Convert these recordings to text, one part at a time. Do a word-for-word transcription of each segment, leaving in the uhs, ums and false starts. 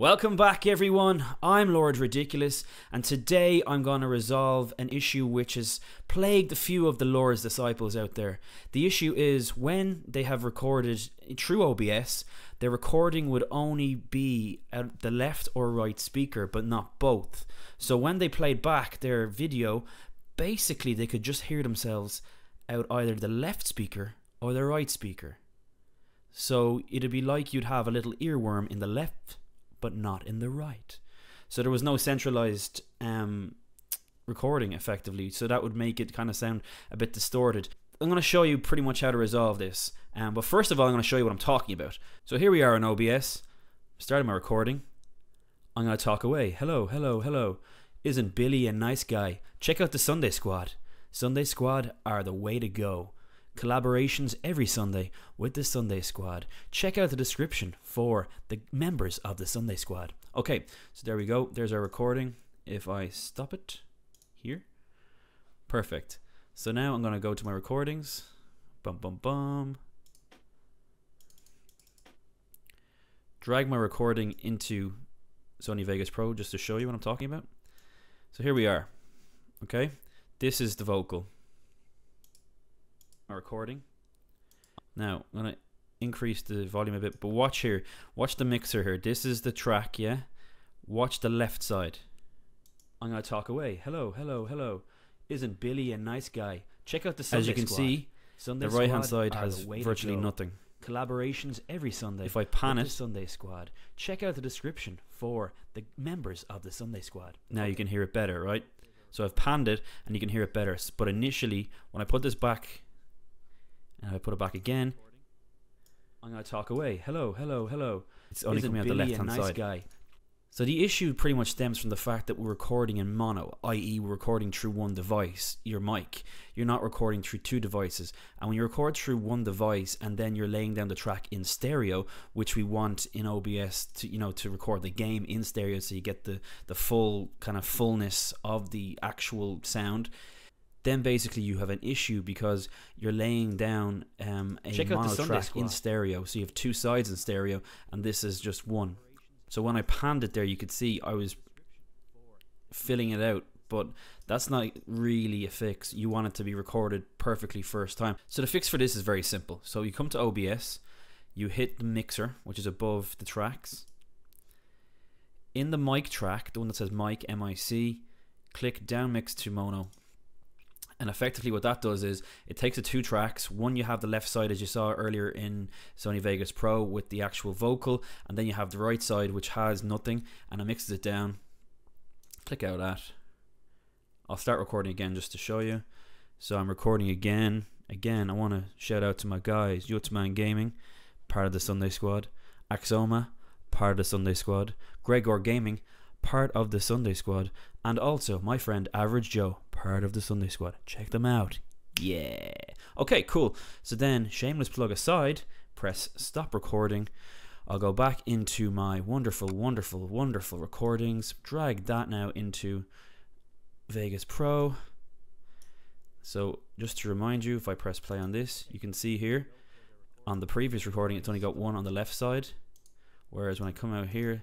Welcome back everyone, I'm Lord Ridiculous and today I'm going to resolve an issue which has plagued a few of the Lord's disciples out there. The issue is when they have recorded through O B S, their recording would only be at the left or right speaker but not both. So when they played back their video, basically they could just hear themselves out either the left speaker or the right speaker. So it'd be like you'd have a little earworm in the left but not in the right. So there was no centralized um, recording effectively, so that would make it kind of sound a bit distorted. I'm going to show you pretty much how to resolve this, um, but first of all I'm going to show you what I'm talking about. So here we are in O B S, starting my recording, I'm going to talk away, hello, hello, hello, isn't Billy a nice guy? Check out the Sunday Squad, Sunday Squad are the way to go. Collaborations every Sunday with the Sunday Squad. Check out the description for the members of the Sunday Squad. Okay, so there we go. There's our recording. If I stop it here, perfect. So now I'm going to go to my recordings. Bum, bum, bum. Drag my recording into Sony Vegas Pro just to show you what I'm talking about. So here we are. Okay, this is the vocal. Recording. Now I'm gonna increase the volume a bit, but watch here, watch the mixer here, this is the track, yeah, watch the left side, I'm gonna talk away, hello, hello, hello, isn't Billy a nice guy? Check out the Sunday As you can squad. see, Sunday the right hand side has virtually nothing. Collaborations every Sunday. If I pan it, Sunday Squad, check out the description for the members of the Sunday Squad. Now you can hear it better, right? So I've panned it and you can hear it better, but initially when I put this back and I put it back again, I'm going to talk away, hello, hello, hello, it's only coming out the left hand side. Guy. So the issue pretty much stems from the fact that we're recording in mono, i e we're recording through one device, your mic, you're not recording through two devices, and when you record through one device and then you're laying down the track in stereo, which we want in O B S to, you know, to record the game in stereo so you get the, the full kind of fullness of the actual sound, then basically you have an issue because you're laying down um, a mono track in stereo. So you have two sides in stereo and this is just one. So when I panned it there, you could see I was filling it out, but that's not really a fix. You want it to be recorded perfectly first time. So the fix for this is very simple. So you come to O B S, you hit the mixer, which is above the tracks. In the mic track, the one that says mic, M I C, click down mix to mono. And effectively what that does is it takes the two tracks, one you have the left side as you saw earlier in Sony Vegas Pro with the actual vocal, and then you have the right side which has nothing, and it mixes it down. Click out that. I'll start recording again just to show you. So I'm recording again. Again, I want to shout out to my guys, Yutzman Gaming, part of the Sunday Squad, Axoma, part of the Sunday Squad, GregGore Gaming, part of the Sunday Squad, and also my friend Average Joe, part of the Sunday Squad. Check them out. Yeah. Okay, cool. So then, shameless plug aside, press stop recording. I'll go back into my wonderful, wonderful, wonderful recordings. Drag that now into Vegas Pro. So just to remind you, if I press play on this, you can see here on the previous recording, it's only got one on the left side. Whereas when I come out here,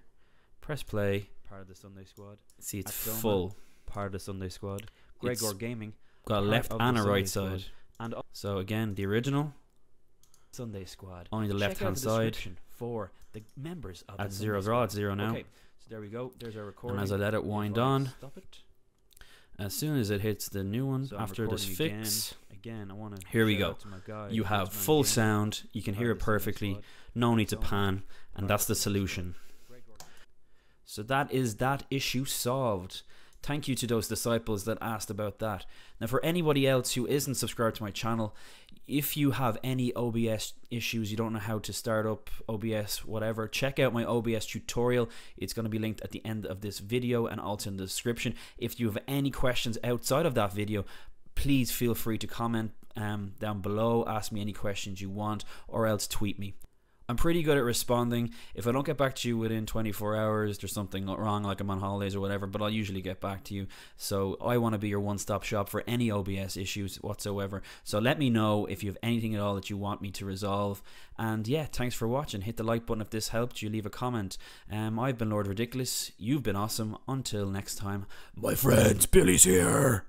press play, part of the Sunday Squad. See, it's Axoma, full. Part of the Sunday Squad. GregGore Gaming. Got a left and a right side. And so again, the original Sunday Squad. Only the left hand side. For the members of at zero, they're all at zero now. Okay, so there we go. There's our recording. And as I let it wind on, stop it. As soon as it hits the new one, so after this fix, again, again I want to. Here we go. You have full sound. You can hear it perfectly. No need to pan, and that's the solution. So that is that issue solved. Thank you to those disciples that asked about that. Now for anybody else who isn't subscribed to my channel, if you have any O B S issues, you don't know how to start up O B S, whatever, check out my O B S tutorial. It's going to be linked at the end of this video and also in the description. If you have any questions outside of that video, please feel free to comment um, down below, ask me any questions you want, or else tweet me. I'm pretty good at responding. If I don't get back to you within twenty-four hours, there's something wrong, like I'm on holidays or whatever, but I'll usually get back to you. So I want to be your one-stop shop for any O B S issues whatsoever. So let me know if you have anything at all that you want me to resolve. And yeah, thanks for watching. Hit the like button if this helped you. Leave a comment. Um, I've been Lord Ridiculous. You've been awesome. Until next time, my friends, Billy's here.